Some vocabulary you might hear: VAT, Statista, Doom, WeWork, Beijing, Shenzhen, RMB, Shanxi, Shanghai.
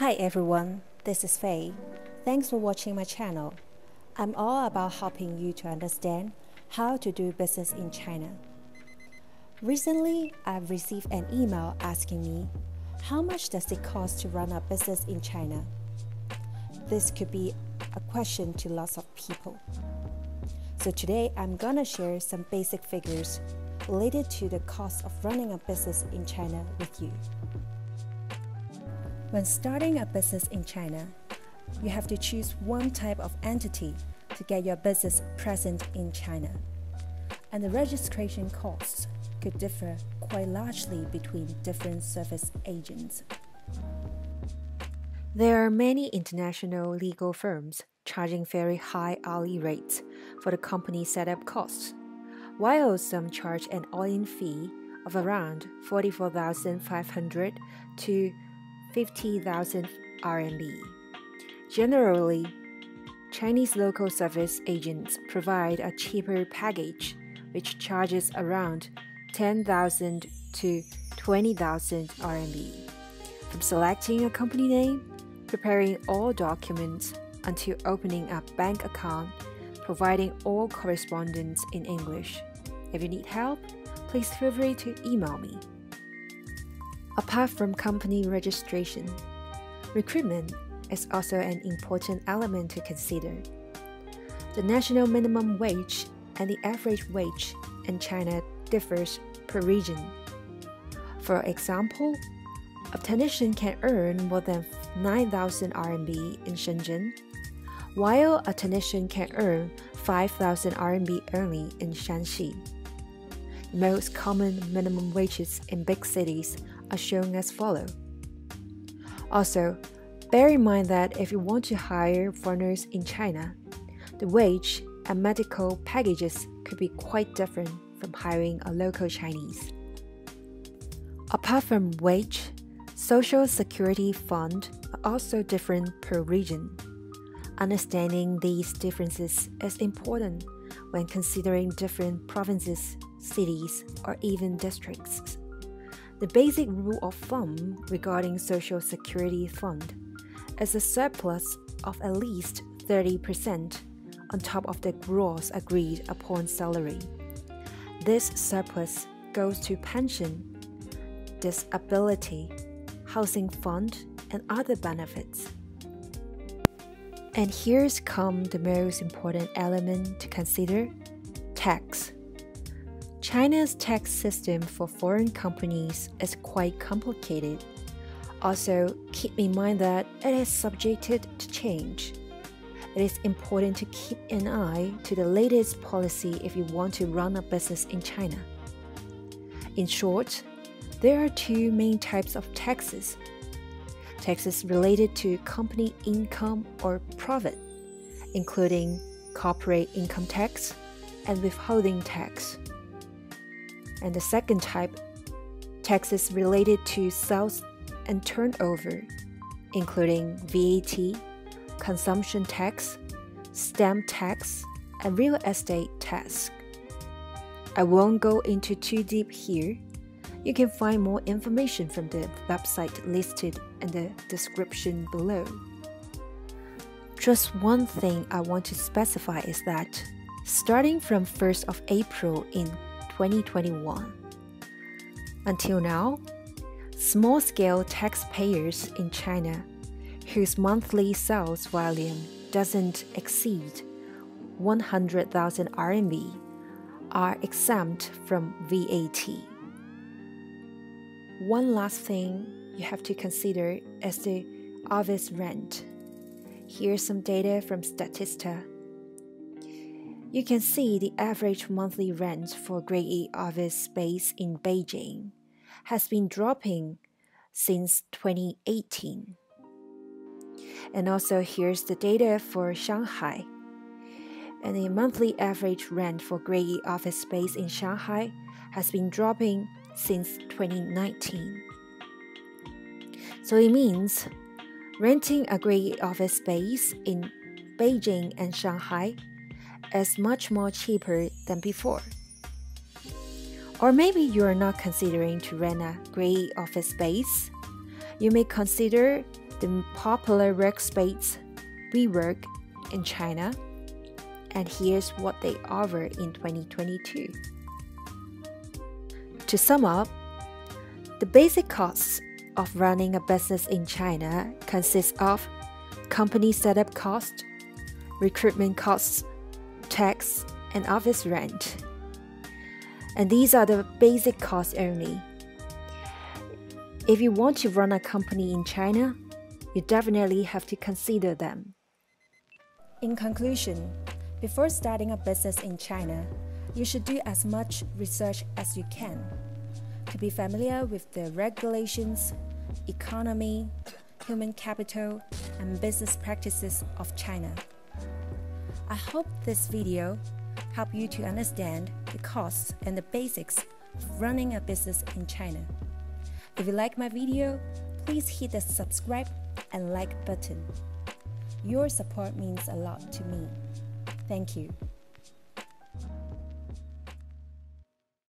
Hi everyone, this is Faye. Thanks for watching my channel. I'm all about helping you to understand how to do business in China. Recently, I've received an email asking me, how much does it cost to run a business in China? This could be a question to lots of people. So today, I'm gonna share some basic figures related to the cost of running a business in China with you. When starting a business in China, you have to choose one type of entity to get your business present in China. And the registration costs could differ quite largely between different service agents. There are many international legal firms charging very high hourly rates for the company setup costs, while some charge an all-in fee of around 44,500 to 50,000 RMB. Generally, Chinese local service agents provide a cheaper package which charges around 10,000 to 20,000 RMB. From selecting a company name, preparing all documents until opening a bank account, providing all correspondence in English. If you need help, please feel free to email me. Apart from company registration, recruitment is also an important element to consider. The national minimum wage and the average wage in China differs per region. For example, a technician can earn more than 9,000 RMB in Shenzhen, while a technician can earn 5,000 RMB only in Shanxi. Most common minimum wages in big cities are shown as follows. Also, bear in mind that if you want to hire foreigners in China, the wage and medical packages could be quite different from hiring a local Chinese. Apart from wage, Social Security Fund are also different per region. Understanding these differences is important when considering different provinces, cities, or even districts. The basic rule of thumb regarding Social Security Fund is a surplus of at least 30% on top of the gross agreed upon salary. This surplus goes to pension, disability, housing fund, and other benefits. And here's come the most important element to consider: tax. China's tax system for foreign companies is quite complicated. Also, keep in mind that it is subjected to change. It is important to keep an eye to the latest policy if you want to run a business in China. In short, there are two main types of taxes: taxes related to company income or profit, including corporate income tax and withholding tax. And the second type, taxes related to sales and turnover, including VAT, consumption tax, stamp tax, and real estate tax. I won't go into too deep here. You can find more information from the website listed in the description below. Just one thing I want to specify is that starting from 1st of April in 2021. Until now, small-scale taxpayers in China whose monthly sales volume doesn't exceed 100,000 RMB are exempt from VAT. One last thing you have to consider is the office rent. Here's some data from Statista. You can see the average monthly rent for Grade A office space in Beijing has been dropping since 2018. And also here's the data for Shanghai. And the monthly average rent for Grade A office space in Shanghai has been dropping since 2019. So it means renting a Grade A office space in Beijing and Shanghai is much more cheaper than before. Or maybe you are not considering to rent a Grade A office space. You may consider the popular workspace WeWork in China, and here's what they offer in 2022. To sum up, the basic costs of running a business in China consists of company setup cost, recruitment costs, tax, and office rent. And these are the basic costs only. If you want to run a company in China, you definitely have to consider them. In conclusion, before starting a business in China, you should do as much research as you can to be familiar with the regulations, economy, human capital, and business practices of China. I hope this video helped you to understand the costs and the basics of running a business in China. If you like my video, please hit the subscribe and like button. Your support means a lot to me. Thank you.